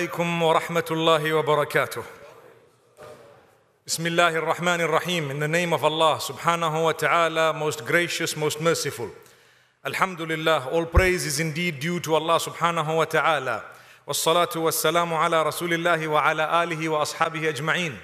عليكم ورحمة الله وبركاته. بسم الله الرحمن الرحيم. In the name of Allah subhanahu wa ta'ala, most gracious, most merciful. Alhamdulillah, all praise is indeed due to Allah subhanahu wa ta'ala. Wassalatu wassalamu ala rasulillahi wa ala alihi wa ashabihi ajma'in.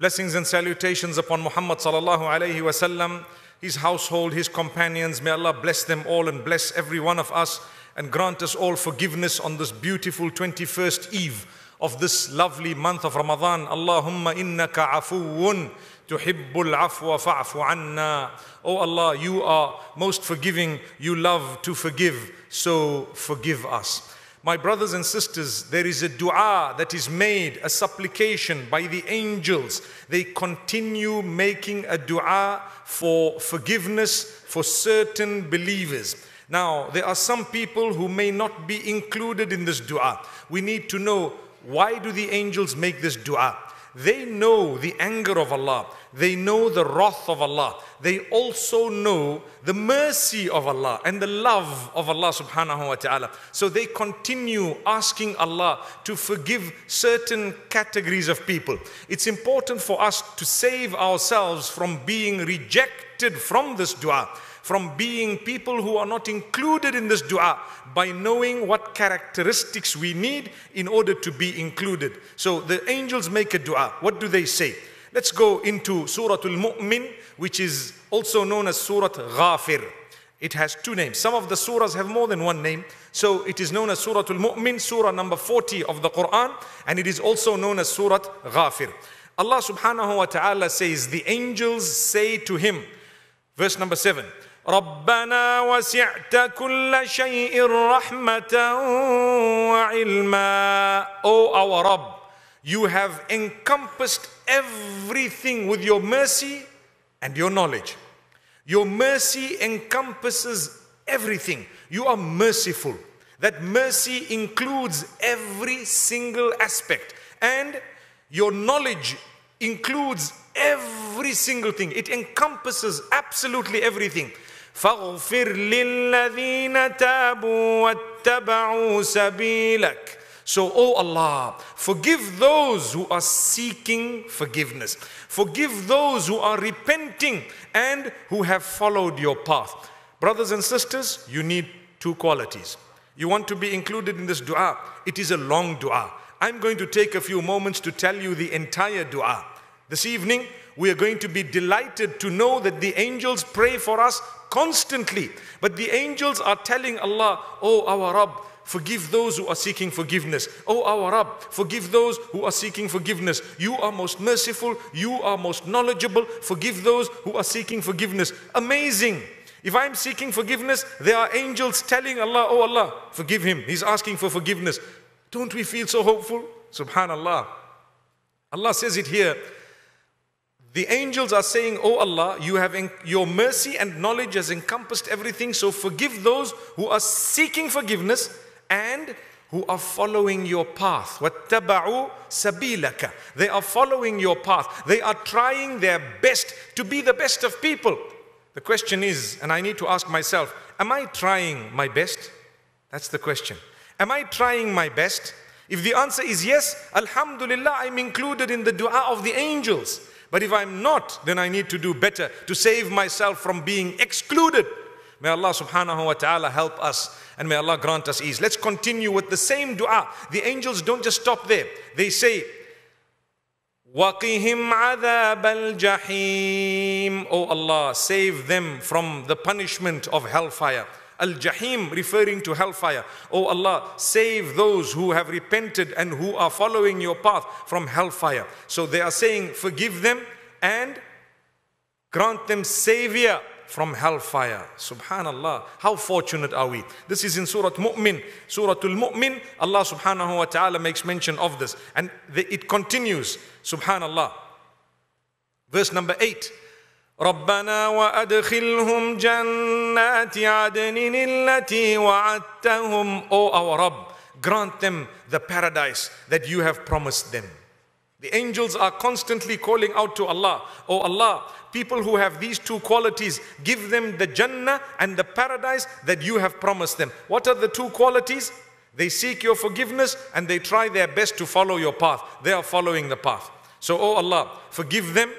Blessings and salutations upon Muhammad sallallahu alayhi wa sallam, his household, his companions. May Allah bless them all and bless every one of us, and grant us all forgiveness on this beautiful 21st eve of this lovely month of Ramadan. Allahumma innaka afuwun tuhibbul afwa fa'fu anna. Oh Allah, you are most forgiving, you love to forgive, so forgive us. My brothers and sisters, there is a dua that is made, a supplication by the angels. They continue making a dua for forgiveness for certain believers. Now, there are some people who may not be included in this dua. We need to know, why do the angels make this dua? They know the anger of Allah. They know the wrath of Allah. They also know the mercy of Allah and the love of Allah subhanahu wa ta'ala. So they continue asking Allah to forgive certain categories of people. It's important for us to save ourselves from being rejected from this dua, from being people who are not included in this dua, by knowing what characteristics we need in order to be included. So the angels make a dua. What do they say? Let's go into Surah Al-Mu'min, which is also known as Surah Ghafir. It has two names. Some of the surahs have more than one name. So it is known as Surah Al-Mu'min, surah number 40 of the Quran, and it is also known as Surah Ghafir. Allah subhanahu wa ta'ala says, the angels say to him, verse number 7, رَبَّنَا وَسِعْتَ كُلَّ شَيْءٍ رَحْمَةً وَعِلْمًا. O our Rabb, you have encompassed everything with your mercy and your knowledge. Your mercy encompasses everything. You are merciful. That mercy includes every single aspect. And your knowledge includes every single thing. It encompasses absolutely everything. فَاغْفِرْ لِلَّذِينَ تَابُوا وَاتَّبَعُوا سَبِيلَكَ. So, O Allah, forgive those who are seeking forgiveness. Forgive those who are repenting and who have followed your path. Brothers and sisters, you need two qualities. You want to be included in this dua. It is a long dua. I'm going to take a few moments to tell you the entire dua. This evening, we are going to be delighted to know that the angels pray for us constantly. But the angels are telling Allah, O our Rabb, forgive those who are seeking forgiveness. O our Rabb, forgive those who are seeking forgiveness. You are most merciful. You are most knowledgeable. Forgive those who are seeking forgiveness. Amazing. If I'm seeking forgiveness, there are angels telling Allah, O Allah, forgive him. He's asking for forgiveness. Don't we feel so hopeful? Subhanallah. Allah says it here. The angels are saying, O Allah, you have your mercy and knowledge has encompassed everything, so forgive those who are seeking forgiveness and who are following your path. وَاتَّبَعُوا سَبِيلَكَ. They are following your path. They are trying their best to be the best of people. The question is, and I need to ask myself, am I trying my best? That's the question. Am I trying my best? If the answer is yes, alhamdulillah, I'm included in the dua of the angels. But if I'm not, then I need to do better to save myself from being excluded. May Allah subhanahu wa ta'ala help us, and may Allah grant us ease. Let's continue with the same dua. The angels don't just stop there. They say, وَقِهِمْ عَذَابَ الْجَحِيمِ. O Allah, save them from the punishment of hellfire. Al Jahim, referring to hellfire. O Allah, save those who have repented and who are following your path from hellfire. So they are saying, forgive them and grant them savior from hellfire. Subhanallah, how fortunate are we? This is in Surah Mu'min. Surah Al-Mu'min, Allah subhanahu wa ta'ala makes mention of this. And it continues, subhanallah. Verse number 8. رَبَّنَا وَأَدْخِلْهُمْ جَنَّاتِ عَدْنٍ الَّتِي وَعَدْتَهُمْ. O our Rabb, grant them the paradise that you have promised them. The angels are constantly calling out to Allah, O Allah, people who have these two qualities, give them the Jannah and the paradise that you have promised them. What are the two qualities? They seek your forgiveness and they try their best to follow your path. They are following the path. So, O Allah, forgive them,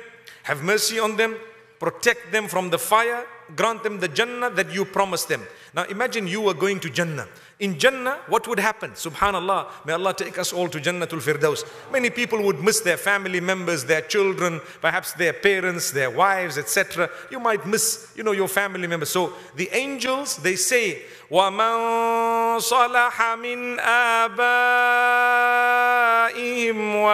have mercy on them, protect them from the fire, grant them the Jannah that you promised them. Now imagine you were going to Jannah. In Jannah, what would happen? Subhanallah, may Allah take us all to Jannatul Firdaus. Many people would miss their family members, their children, perhaps their parents, their wives, etc. You might miss, your family members. So the angels, they say, وَمَنْ صَلَحَ مِنْ آبَائِهِمْ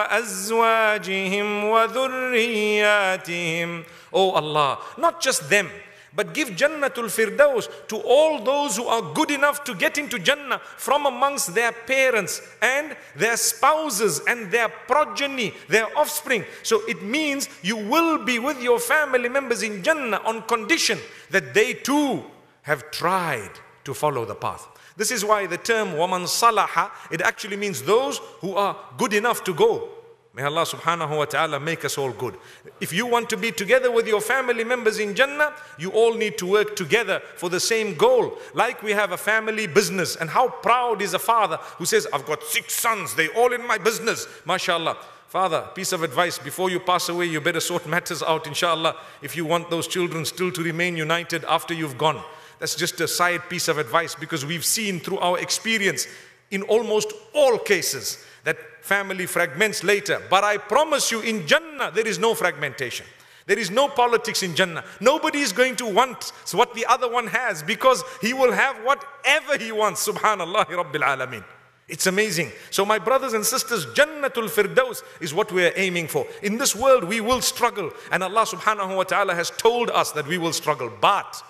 وَأَزْوَاجِهِمْ وَذُرِّيَّاتِهِمْ. Oh Allah, not just them, but give Jannatul Firdaus to all those who are good enough to get into Jannah from amongst their parents and their spouses and their progeny, their offspring. So it means you will be with your family members in Jannah on condition that they too have tried to follow the path. This is why the term وَمَنْ صَلَحَ, it actually means those who are good enough to go. May Allah subhanahu wa ta'ala make us all good. If you want to be together with your family members in Jannah, you all need to work together for the same goal. Like we have a family business, and how proud is a father who says, I've got 6 sons, they all in my business, mashallah. Father, piece of advice, before you pass away, you better sort matters out, inshallah, if you want those children still to remain united after you've gone. That's just a side piece of advice, because we've seen through our experience in almost all cases that family fragments later. But I promise you, in Jannah, there is no fragmentation. There is no politics in Jannah. Nobody is going to want what the other one has, because he will have whatever he wants. Subhanallah Rabbil Alameen. It's amazing. So my brothers and sisters, Jannatul Firdaus is what we are aiming for. In this world, we will struggle. And Allah subhanahu wa ta'ala has told us that we will struggle. But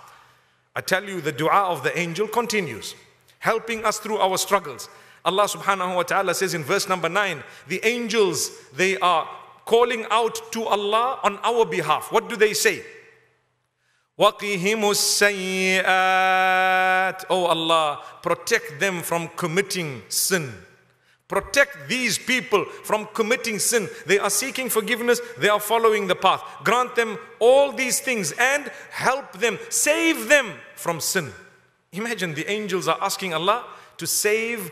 I tell you, the dua of the angel continues, helping us through our struggles. Allah subhanahu wa ta'ala says in verse number 9, the angels, they are calling out to Allah on our behalf. What do they say? وَقِهِمُ السَّيِّئَاتِ. Oh Allah, protect them from committing sin. Protect these people from committing sin. They are seeking forgiveness. They are following the path. Grant them all these things and help them. Save them from sin. Imagine, the angels are asking Allah to save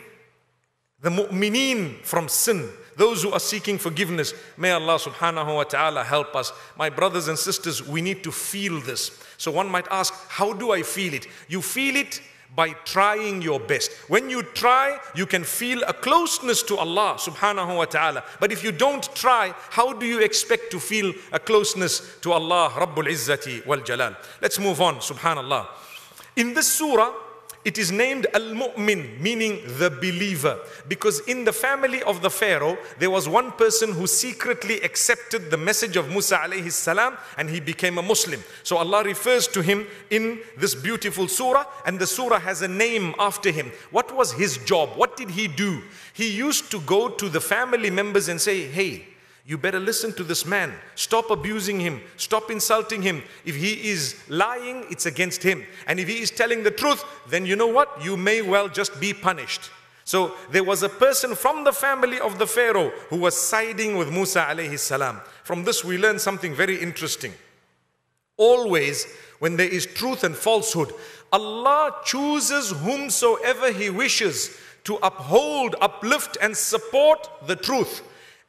the mu'mineen from sin, those who are seeking forgiveness. May Allah subhanahu wa ta'ala help us. My brothers and sisters, we need to feel this. So one might ask, how do I feel it? You feel it by trying your best. When you try, you can feel a closeness to Allah subhanahu wa ta'ala. But if you don't try, how do you expect to feel a closeness to Allah Rabbul Izzati wal Jalal? Let's move on, subhanallah. In this surah, it is named Al-Mu'min, meaning the believer, because in the family of the Pharaoh, there was one person who secretly accepted the message of Musa alayhi salam, and he became a Muslim. So Allah refers to him in this beautiful surah, and the surah has a name after him. What was his job? What did he do? He used to go to the family members and say, hey, you better listen to this man. Stop abusing him. Stop insulting him. If he is lying, it's against him. And if he is telling the truth, then you know what? You may well just be punished. So there was a person from the family of the Pharaoh who was siding with Musa alayhi salam. From this we learn something very interesting. Always when there is truth and falsehood, Allah chooses whomsoever He wishes to uphold, uplift and support the truth.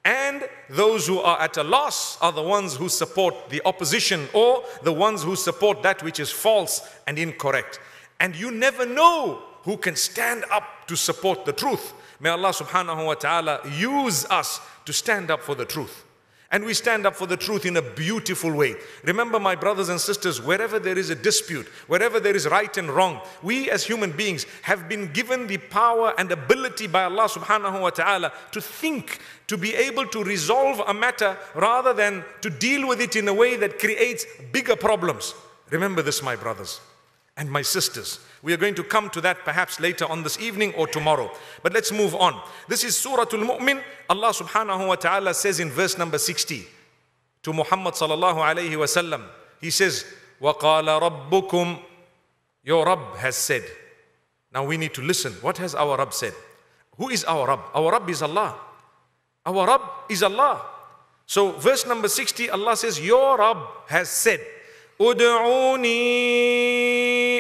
And those who are at a loss are the ones who support the opposition, or the ones who support that which is false and incorrect. And you never know who can stand up to support the truth. May Allah subhanahu wa ta'ala use us to stand up for the truth. And we stand up for the truth in a beautiful way. Remember, my brothers and sisters, wherever there is a dispute, wherever there is right and wrong, we as human beings have been given the power and ability by Allah subhanahu wa ta'ala to think, to be able to resolve a matter rather than to deal with it in a way that creates bigger problems. Remember this, my brothers and my sisters. We are going to come to that perhaps later on this evening or tomorrow. But let's move on. This is Surah Al-Mu'min. Allah subhanahu wa ta'ala says in verse number 60 to Muhammad sallallahu alayhi wa sallam, He says, وَقَالَ رَبُّكُمْ, your Rabb has said. Now we need to listen. What has our Rabb said? Who is our Rabb? Our Rabb is Allah. Our Rabb is Allah. So verse number 60, Allah says, your Rabb has said, أُدْعُونِي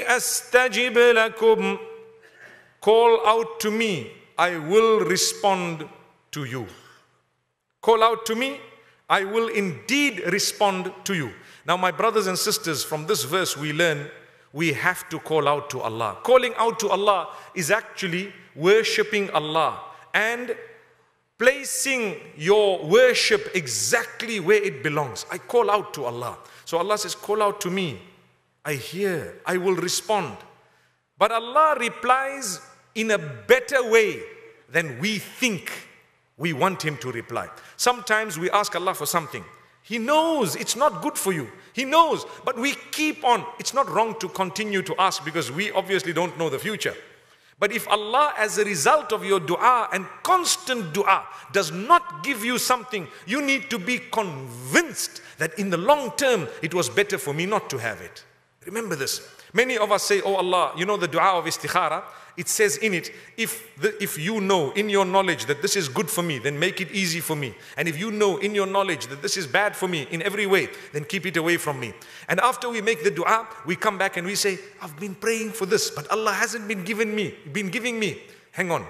أَسْتَجِبْ لَكُمْ, Call out to me, I will respond to you. Call out to me, I will indeed respond to you. Now, my brothers and sisters, from this verse we learn we have to call out to Allah. Calling out to Allah is actually worshipping Allah and placing your worship exactly where it belongs. I call out to Allah. So Allah says, call out to me. I hear, I will respond. But Allah replies in a better way than we think we want him to reply. Sometimes we ask Allah for something. He knows it's not good for you. He knows, but we keep on. It's not wrong to continue to ask because we obviously don't know the future. But if Allah, as a result of your dua and constant dua, does not give you something, you need to be convinced that in the long term, it was better for me not to have it. Remember this. Many of us say, oh Allah, you know the dua of istikhara? It says in it, if you know in your knowledge that this is good for me, then make it easy for me. And if you know in your knowledge that this is bad for me in every way, then keep it away from me. And after we make the dua, we come back and we say, I've been praying for this, but Allah hasn't been giving me. Hang on.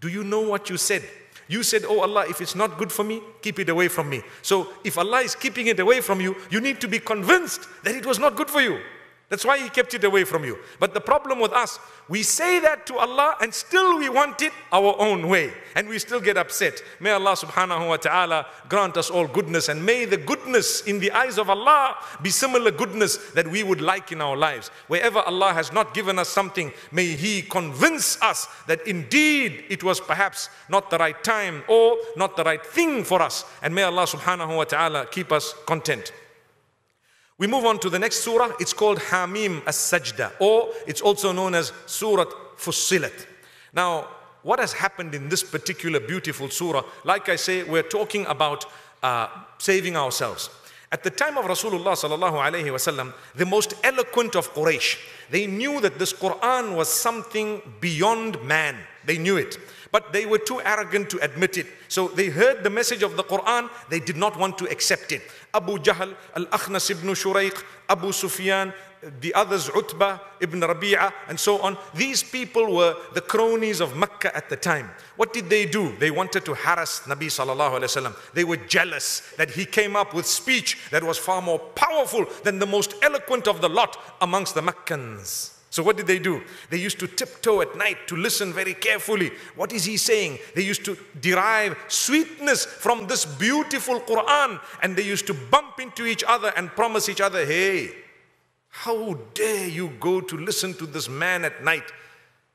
Do you know what you said? You said, oh Allah, if it's not good for me, keep it away from me. So if Allah is keeping it away from you, you need to be convinced that it was not good for you. That's why he kept it away from you. But the problem with us, we say that to Allah and still we want it our own way. And we still get upset. May Allah subhanahu wa ta'ala grant us all goodness. And may the goodness in the eyes of Allah be similar goodness that we would like in our lives. Wherever Allah has not given us something, may he convince us that indeed it was perhaps not the right time or not the right thing for us. And may Allah subhanahu wa ta'ala keep us content. We move on to the next surah. It's called Hamim as-Sajda, or it's also known as Surat Fussilat. Now, what has happened in this particular beautiful surah? Like I say, we're talking about saving ourselves. At the time of Rasulullah sallallahu alaihi wasallam, the most eloquent of Quraysh, they knew that this Quran was something beyond man. They knew it. But they were too arrogant to admit it. So they heard the message of the Quran. They did not want to accept it. Abu Jahl, Al-Akhnas ibn Shurayq, Abu Sufyan, the others, Utba ibn Rabi'ah, and so on. These people were the cronies of Makkah at the time. What did they do? They wanted to harass Nabi sallallahu alayhi wa sallam. They were jealous that he came up with speech that was far more powerful than the most eloquent of the lot amongst the Makkans. So what did they do? They used to tiptoe at night to listen very carefully. What is he saying? They used to derive sweetness from this beautiful Quran, and they used to bump into each other and promise each other, hey, how dare you go to listen to this man at night?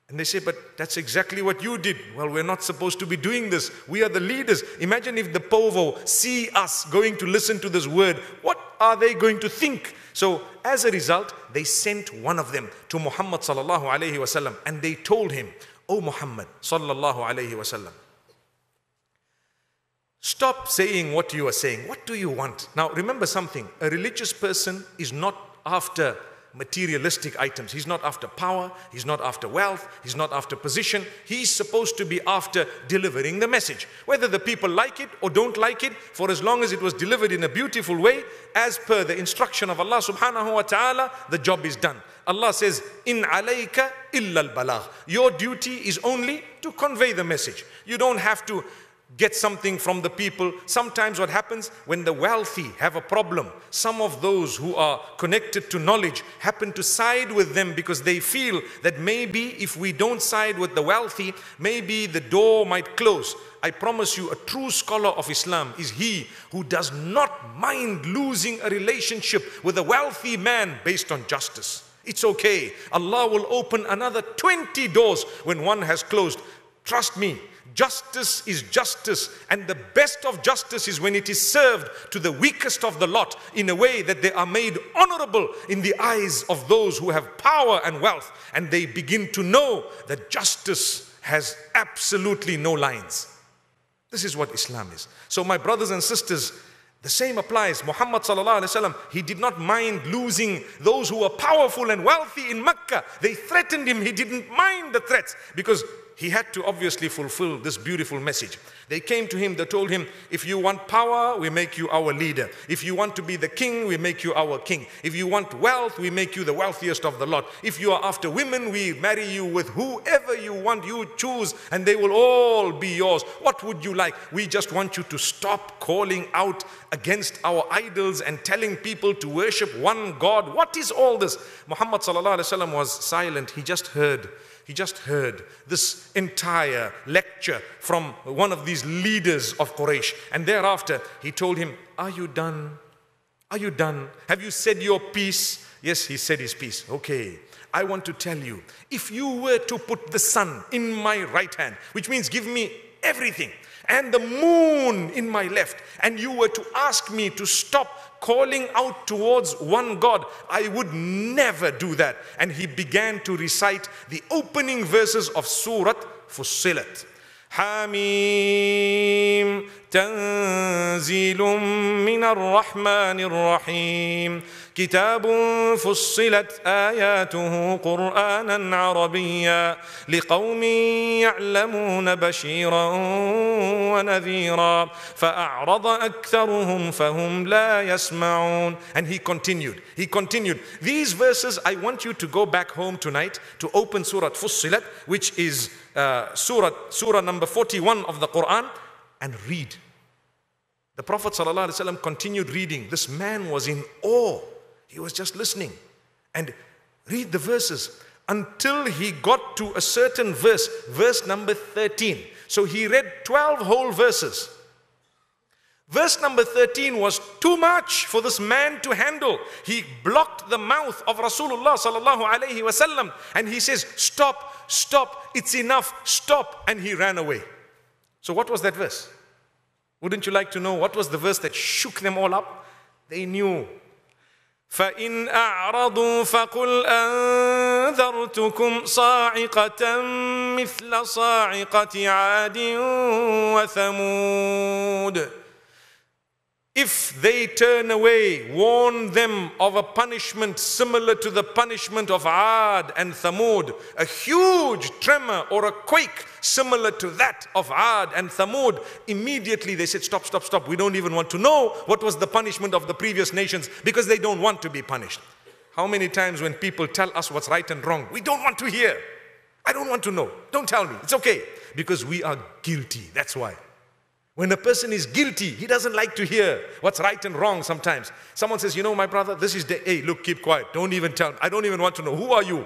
And they say, but that's exactly what you did. Well, we're not supposed to be doing this. We are the leaders. Imagine if the povo see us going to listen to this word. What are they going to think? So as a result, they sent one of them to Muhammad sallallahu alayhi wa sallam, and they told him, O Muhammad sallallahu alayhi wa sallam, stop saying what you are saying. What do you want? Now remember something, a religious person is not after materialistic items. He's not after power. He's not after wealth. He's not after position. He's supposed to be after delivering the message. Whether the people like it or don't like it, for as long as it was delivered in a beautiful way, as per the instruction of Allah subhanahu wa ta'ala, the job is done. Allah says, in alayka illa al-balagh. Your duty is only to convey the message. You don't have to get something from the people. Sometimes what happens when the wealthy have a problem, some of those who are connected to knowledge happen to side with them because they feel that maybe if we don't side with the wealthy, maybe the door might close. I promise you, a true scholar of Islam is he who does not mind losing a relationship with a wealthy man based on justice. It's okay. Allah will open another 20 doors when one has closed. Trust me. Justice is justice, and the best of justice is when it is served to the weakest of the lot in a way that they are made honorable in the eyes of those who have power and wealth, and they begin to know that justice has absolutely no lines. This is what Islam is. So my brothers and sisters, the same applies. Muhammad sallallahu alayhi wa sallam, he did not mind losing those who were powerful and wealthy in Mecca. They threatened him. He didn't mind the threats because he had to obviously fulfill this beautiful message. They came to him, they told him, if you want power, we make you our leader. If you want to be the king, we make you our king. If you want wealth, we make you the wealthiest of the lot. If you are after women, we marry you with whoever you want, you choose, and they will all be yours. What would you like? We just want you to stop calling out against our idols and telling people to worship one God. What is all this? Muhammad sallallahu alaihi wasallam was silent. He just heard this entire lecture from one of these leaders of Quraysh. And thereafter, he told him, are you done? Are you done? Have you said your piece? Yes, he said his piece. Okay, I want to tell you, if you were to put the sun in my right hand, which means give me everything, and the moon in my left, and you were to ask me to stop calling out towards one God, I would never do that. And he began to recite the opening verses of Surat Fussilat. Hamim, Tanzilum minar Rahmanir Rahim, Kitabun Fussilat ayatuhu Qur'anan Arabiyya, liqawmin ya'lamuna bashiran wa nadhira, fa'a'rada aktharuhum fahum la yasma'un. And he continued. These verses, I want you to go back home tonight to open Surah Fussilat, which is Surah number 41 of the Quran, and read. The Prophet ﷺ continued reading. This man was in awe. He was just listening. And read the verses until he got to a certain verse, verse number 13. So he read 12 whole verses. Verse number 13 was too much for this man to handle. He blocked the mouth of Rasulullah sallallahu alaihi wasallam, and he says, stop, stop, it's enough, stop. And he ran away. So what was that verse? Wouldn't you like to know what was the verse that shook them all up? They knew. فَإِنْ أَعْرَضُوا فَقُلْ أَنذَرْتُكُمْ صَاعِقَةً مِثْلَ صَاعِقَةِ عَادٍ وَثَمُودٍ. If they turn away, warn them of a punishment similar to the punishment of Ad and Thamud, a huge tremor or a quake similar to that of Ad and Thamud. Immediately they said, stop, stop, stop. We don't even want to know what was the punishment of the previous nations, because they don't want to be punished. How many times when people tell us what's right and wrong, we don't want to hear. I don't want to know. Don't tell me. It's okay. Because we are guilty. That's why. When a person is guilty, he doesn't like to hear what's right and wrong sometimes. Someone says, you know, my brother, this is the, hey, look, keep quiet. Don't even tell me. I don't even want to know. Who are you?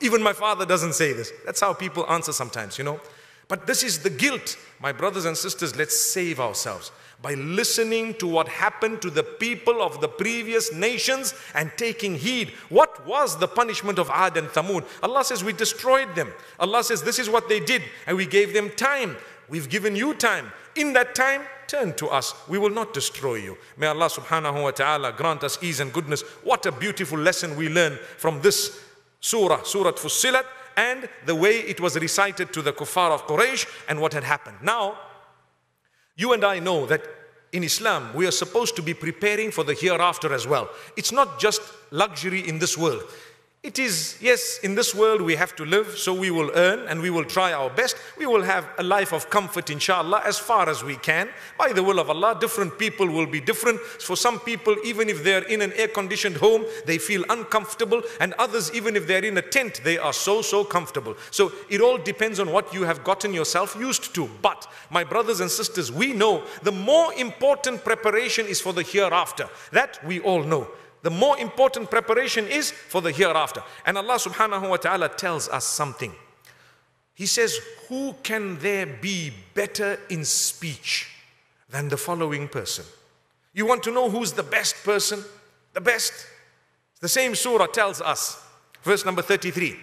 Even my father doesn't say this. That's how people answer sometimes, you know. But this is the guilt. My brothers and sisters, let's save ourselves by listening to what happened to the people of the previous nations and taking heed. What was the punishment of Ad and Thamud? Allah says, we destroyed them. Allah says, this is what they did, and we gave them time. We've given you time. In that time, turn to us. We will not destroy you. May Allah subhanahu wa ta'ala grant us ease and goodness. What a beautiful lesson we learn from this surah, Surah Fussilat, and the way it was recited to the kuffar of Quraysh and what had happened. Now, you and I know that in Islam, we are supposed to be preparing for the hereafter as well. It's not just luxury in this world. It is, yes, in this world we have to live, so we will earn and we will try our best. We will have a life of comfort, inshallah, as far as we can. By the will of Allah, different people will be different. For some people, even if they're in an air-conditioned home, they feel uncomfortable. And others, even if they're in a tent, they are so, so comfortable. So it all depends on what you have gotten yourself used to. But, my brothers and sisters, we know the more important preparation is for the hereafter. That we all know. The more important preparation is for the hereafter. And Allah subhanahu wa ta'ala tells us something. He says, who can there be better in speech than the following person? You want to know who's the best person? The best? The same surah tells us. Verse number 33.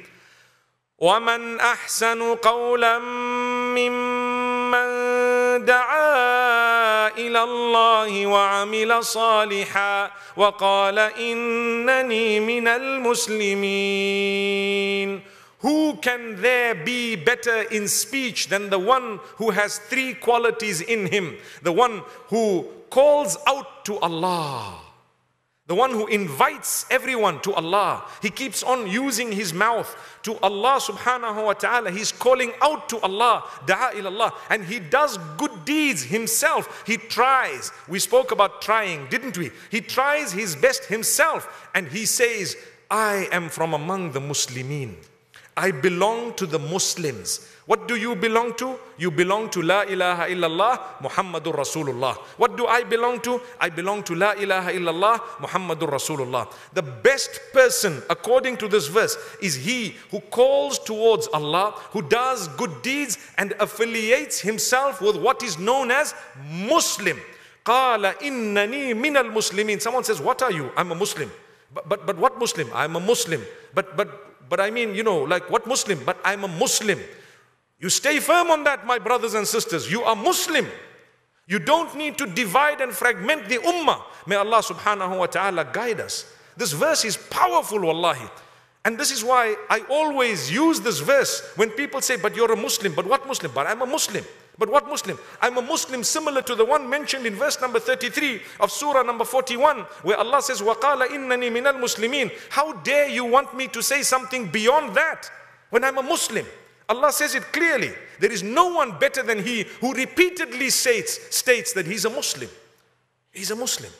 وَمَنْ أَحْسَنُ قَوْلًا مِّمَّنْ دَعَا إِلَى اللَّهِ وَعَمِلَ صَالِحًا وَقَالَ إِنَّنِي مِنَ الْمُسْلِمِينَ. Who can there be better in speech than the one who has three qualities in him? The one who calls out to Allah, the one who invites everyone to Allah. He keeps on using his mouth to Allah subhanahu wa ta'ala. He's calling out to Allah, da'a ilallah. And he does good deeds himself. He tries. We spoke about trying, didn't we? He tries his best himself. And he says, I am from among the Muslimin. I belong to the Muslims. What do you belong to? You belong to La ilaha illallah, Muhammadur Rasulullah. What do I belong to? I belong to La ilaha illallah, Muhammadur Rasulullah. The best person, according to this verse, is he who calls towards Allah, who does good deeds and affiliates himself with what is known as Muslim. Qala innani minal muslimin. Someone says, what are you? I'm a Muslim. But what Muslim? I'm a Muslim. But I mean, you know, like what Muslim? But I'm a Muslim. You stay firm on that, my brothers and sisters. You are Muslim. You don't need to divide and fragment the ummah. May Allah subhanahu wa ta'ala guide us. This verse is powerful, wallahi. And this is why I always use this verse when people say, but you're a Muslim. But what Muslim? But I'm a Muslim. But what Muslim? I'm a Muslim similar to the one mentioned in verse number 33 of surah number 41, where Allah says, وَقَالَ إِنَّنِي مِنَ الْمُسْلِمِينَ. How dare you want me to say something beyond that when I'm a Muslim? Allah says it clearly. There is no one better than he who repeatedly states that he's a Muslim. He's a Muslim.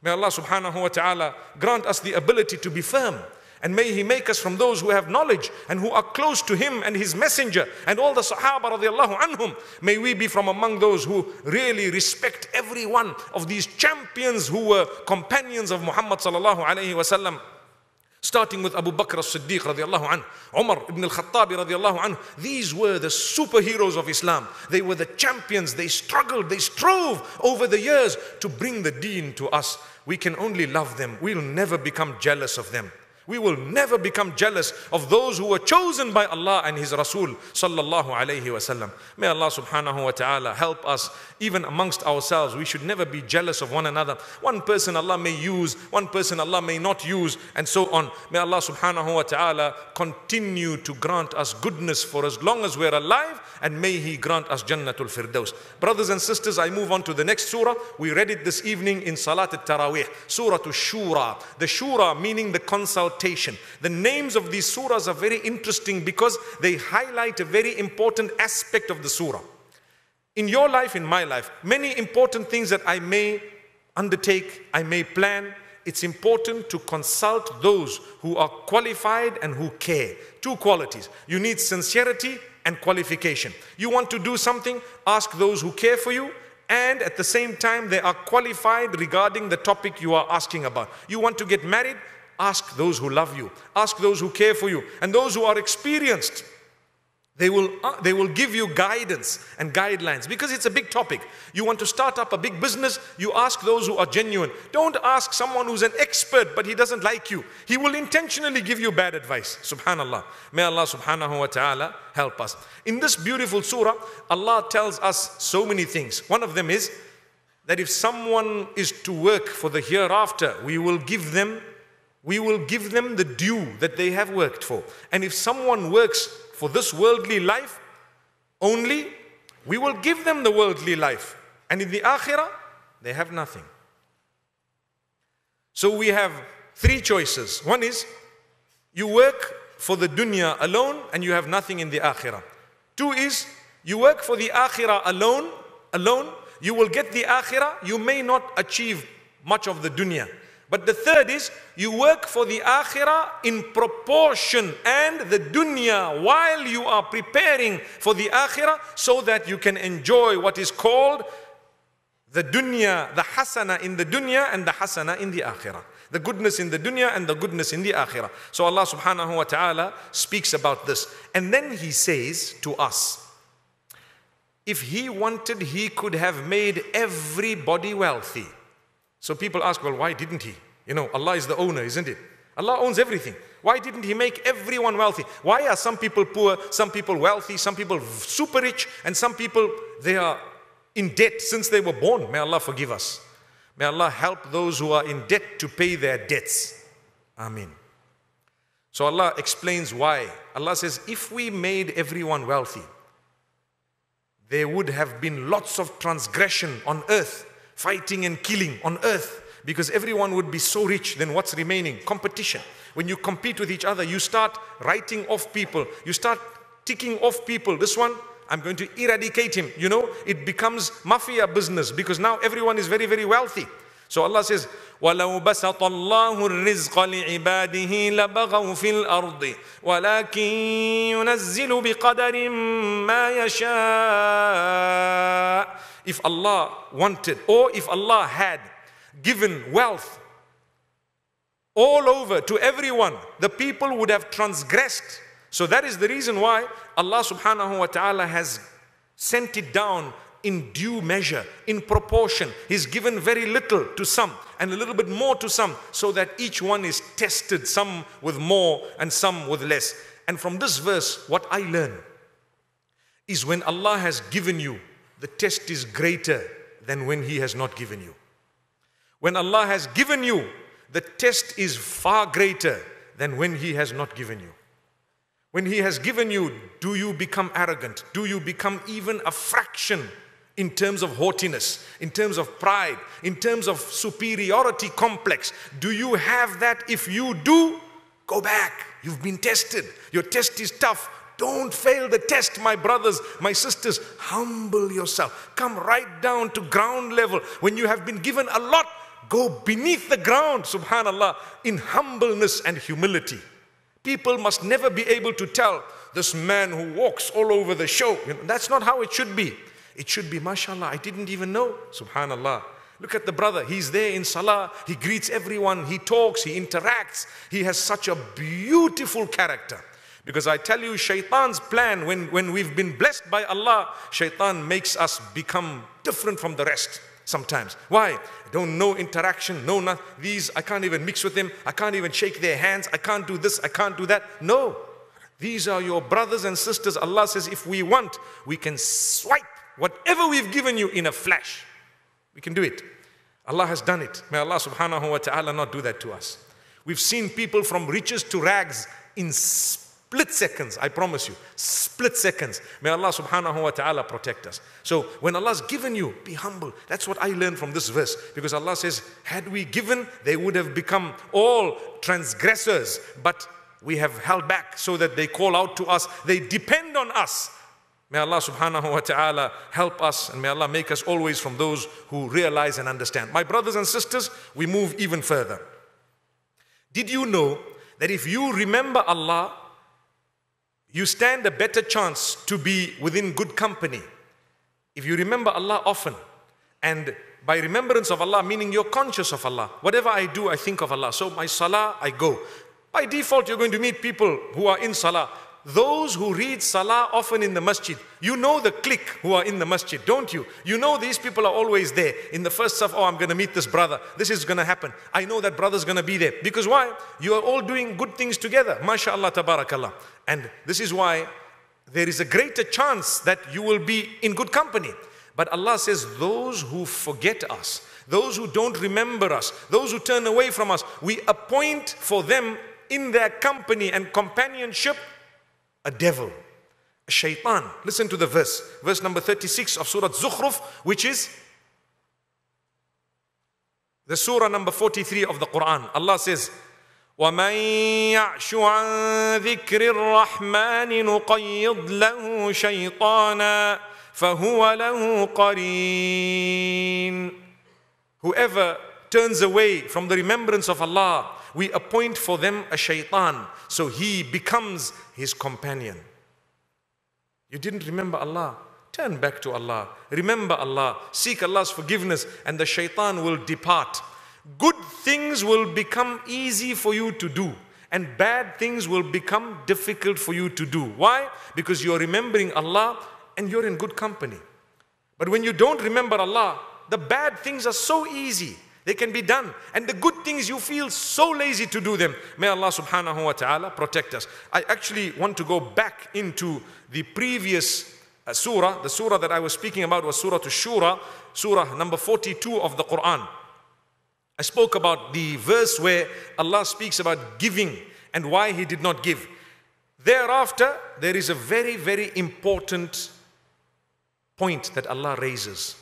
May Allah subhanahu wa ta'ala grant us the ability to be firm. And may he make us from those who have knowledge and who are close to him and his messenger and all the Sahaba radiallahu anhum. May we be from among those who really respect every one of these champions who were companions of Muhammad sallallahu alayhi wa sallam. Starting with Abu Bakr as-Siddiq radiallahu anhu, Umar ibn al-Khattab radiallahu anhu. These were the superheroes of Islam. They were the champions. They struggled, they strove over the years to bring the deen to us. We can only love them. We'll never become jealous of them. We will never become jealous of those who were chosen by Allah and His Rasul sallallahu alayhi wa sallam. May Allah subhanahu wa ta'ala help us even amongst ourselves. We should never be jealous of one another. One person Allah may use, one person Allah may not use, and so on. May Allah subhanahu wa ta'ala continue to grant us goodness for as long as we're alive, and may He grant us Jannatul Firdaus. Brothers and sisters, I move on to the next surah. We read it this evening in Salat al-Tarawih, Surah Ash-Shura. The Shura meaning the consultation. The names of these surahs are very interesting because they highlight a very important aspect of the surah. In your life, in my life, many important things that I may undertake, I may plan, it's important to consult those who are qualified and who care. Two qualities. You need sincerity and qualification. You want to do something, ask those who care for you, and at the same time they are qualified regarding the topic you are asking about. You want to get married? Ask those who love you. Ask those who care for you. And those who are experienced, they will give you guidance and guidelines because it's a big topic. You want to start up a big business, you ask those who are genuine. Don't ask someone who's an expert but he doesn't like you. He will intentionally give you bad advice. Subhanallah. May Allah subhanahu wa ta'ala help us. In this beautiful surah, Allah tells us so many things. One of them is that if someone is to work for the hereafter, we will give them the due that they have worked for. And if someone works for this worldly life only, we will give them the worldly life. And in the akhirah, they have nothing. So we have three choices. One is, you work for the dunya alone and you have nothing in the akhirah. Two is, you work for the akhirah alone, you will get the akhirah, you may not achieve much of the dunya. But the third is, you work for the akhirah in proportion and the dunya while you are preparing for the akhirah so that you can enjoy what is called the dunya, the hasana in the dunya and the hasana in the akhirah. The goodness in the dunya and the goodness in the akhirah. So Allah subhanahu wa ta'ala speaks about this. And then He says to us, if He wanted, He could have made everybody wealthy. So people ask, well, why didn't He? You know, Allah is the owner, isn't it? Allah owns everything. Why didn't He make everyone wealthy? Why are some people poor, some people wealthy, some people super rich, and some people, they are in debt since they were born? May Allah forgive us. May Allah help those who are in debt to pay their debts. Ameen. So Allah explains why. Allah says, if we made everyone wealthy, there would have been lots of transgression on earth. Fighting and killing on earth because everyone would be so rich, then what's remaining? Competition. When you compete with each other, you start writing off people. You start ticking off people. This one, I'm going to eradicate him. You know, it becomes mafia business because now everyone is very, very wealthy. So Allah says, وَلَوْ بَسَطَ اللَّهُ الرِّزْقَ لِعِبَادِهِ لَبَغَوْا فِي الْأَرْضِ وَلَكِنْ يُنَزِّلُ بِقَدَرٍ مَا يَشَاءُ. If Allah wanted, or if Allah had given wealth all over to everyone, the people would have transgressed. So that is the reason why Allah subhanahu wa ta'ala has sent it down in due measure, in proportion. He's given very little to some and a little bit more to some, so that each one is tested, some with more and some with less. And from this verse, what I learn is when Allah has given you, the test is greater than when He has not given you. When Allah has given you, the test is far greater than when He has not given you. When He has given you, do you become arrogant? Do you become even a fraction in terms of haughtiness, in terms of pride, in terms of superiority complex? Do you have that? If you do, go back. You've been tested. Your test is tough. Don't fail the test, my brothers, my sisters. Humble yourself. Come right down to ground level. When you have been given a lot, go beneath the ground, subhanallah, in humbleness and humility. People must never be able to tell, this man who walks all over the show. You know, that's not how it should be. It should be, mashallah, I didn't even know, subhanallah. Look at the brother, he's there in salah, he greets everyone, he talks, he interacts. He has such a beautiful character. Because I tell you, Shaitan's plan, when we've been blessed by Allah, Shaitan makes us become different from the rest sometimes. Why? I don't know interaction, no, not these, I can't even mix with them, I can't even shake their hands, I can't do this, I can't do that. No, these are your brothers and sisters. Allah says, if we want, we can swipe whatever we've given you in a flash. We can do it. Allah has done it. May Allah subhanahu wa ta'ala not do that to us. We've seen people from riches to rags in split seconds. I promise you, split seconds. May Allah subhanahu wa ta'ala protect us. So when Allah's given you, be humble. That's what I learned from this verse. Because Allah says, had we given, they would have become all transgressors. But we have held back so that they call out to us. They depend on us. May Allah subhanahu wa ta'ala help us, and may Allah make us always from those who realize and understand. My brothers and sisters, we move even further. Did you know that if you remember Allah, you stand a better chance to be within good company? If you remember Allah often, and by remembrance of Allah, meaning you're conscious of Allah. Whatever I do, I think of Allah. So my salah, I go. By default, you're going to meet people who are in salah. Those who read salah often in the masjid, you know the clique who are in the masjid, don't you? You know these people are always there. In the first saf, oh, I'm going to meet this brother. This is going to happen. I know that brother's going to be there. Because why? You are all doing good things together. MashaAllah, tabarakallah. And this is why there is a greater chance that you will be in good company. But Allah says, those who forget us, those who don't remember us, those who turn away from us, we appoint for them in their company and companionship a devil, a shaitan. Listen to the verse. Verse number 36 of Surah Zukhruf, which is the surah number 43 of the Quran. Allah says, وَمَنْ يَعْشُ عَنْ ذِكْرِ الرَّحْمَنِ نُقَيِّضْ لَهُ شَيْطَانًا فَهُوَ لَهُ قَرِينٌ. Whoever turns away from the remembrance of Allah, we appoint for them a shaitan, so he becomes his companion. You didn't remember Allah? Turn back to Allah. Remember Allah. Seek Allah's forgiveness, and the shaitan will depart. Good things will become easy for you to do, and bad things will become difficult for you to do. Why? Because you're remembering Allah and you're in good company. But when you don't remember Allah, the bad things are so easy. They can be done. And the good things, you feel so lazy to do them. May Allah subhanahu wa ta'ala protect us. I actually want to go back into the previous surah. The surah that I was speaking about was Surah Ash-Shura, surah number 42 of the Quran. I spoke about the verse where Allah speaks about giving and why He did not give. Thereafter, there is a very, very important point that Allah raises.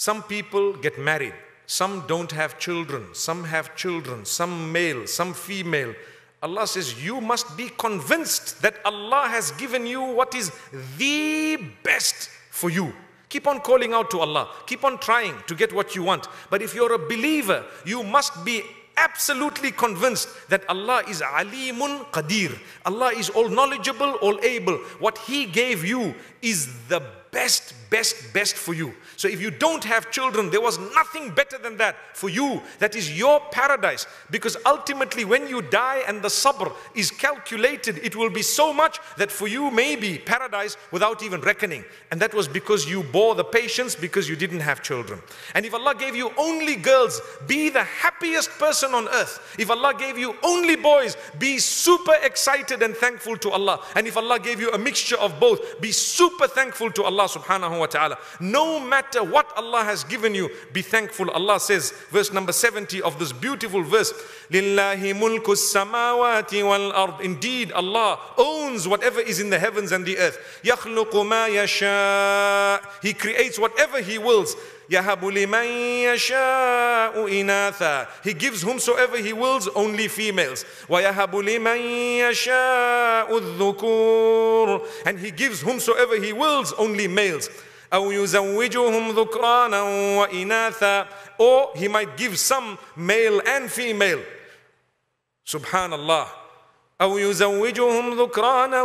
Some people get married. Some don't have children, some have children, some male, some female. Allah says, you must be convinced that Allah has given you what is the best for you. Keep on calling out to Allah. Keep on trying to get what you want. But if you're a believer, you must be absolutely convinced that Allah is Alimun Qadir. Allah is all knowledgeable, all able. What He gave you is the best, best, best for you. So if you don't have children, there was nothing better than that for you. That is your paradise. Because ultimately when you die and the sabr is calculated, it will be so much that for you may be paradise without even reckoning. And that was because you bore the patience, because you didn't have children. And if Allah gave you only girls, be the happiest person on earth. If Allah gave you only boys, be super excited and thankful to Allah. And if Allah gave you a mixture of both, be super thankful to Allah subhanahu wa ta'ala. No matter what Allah has given you, be thankful. Allah says, verse number 70 of this beautiful verse, Lillahi mulku as-samawati wal-ard. Indeed, Allah owns whatever is in the heavens and the earth. Yakhluqu ma yasha. He creates whatever He wills. Yahabu liman yasha'u inatha. He gives whomsoever He wills only females. Wa yahabu liman yasha'u dhukur. And He gives whomsoever He wills only males. أو يزوجهم ذكرانا وإناثا. Or He might give some male and female. Subhanallah. أو يزوجهم ذكرانا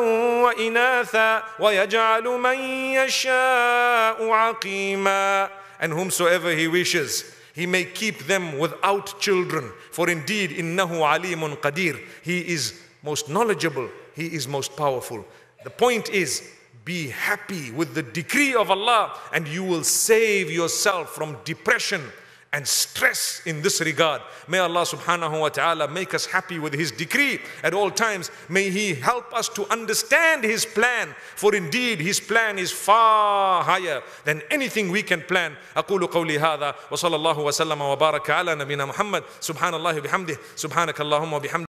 وإناثا ويجعل من يشاء عقيما. And whomsoever He wishes, He may keep them without children. For indeed, innahu alimun qadir. He is most knowledgeable. He is most powerful. The point is, be happy with the decree of Allah, and you will save yourself from depression and stress in this regard. May Allah subhanahu wa ta'ala make us happy with His decree at all times. May He help us to understand His plan. For indeed, His plan is far higher than anything we can plan. أقول قولي هذا وصلى الله وسلم وبارك على نبينا محمد. سبحان الله وبحمده. سبحانك اللهم وبحمده.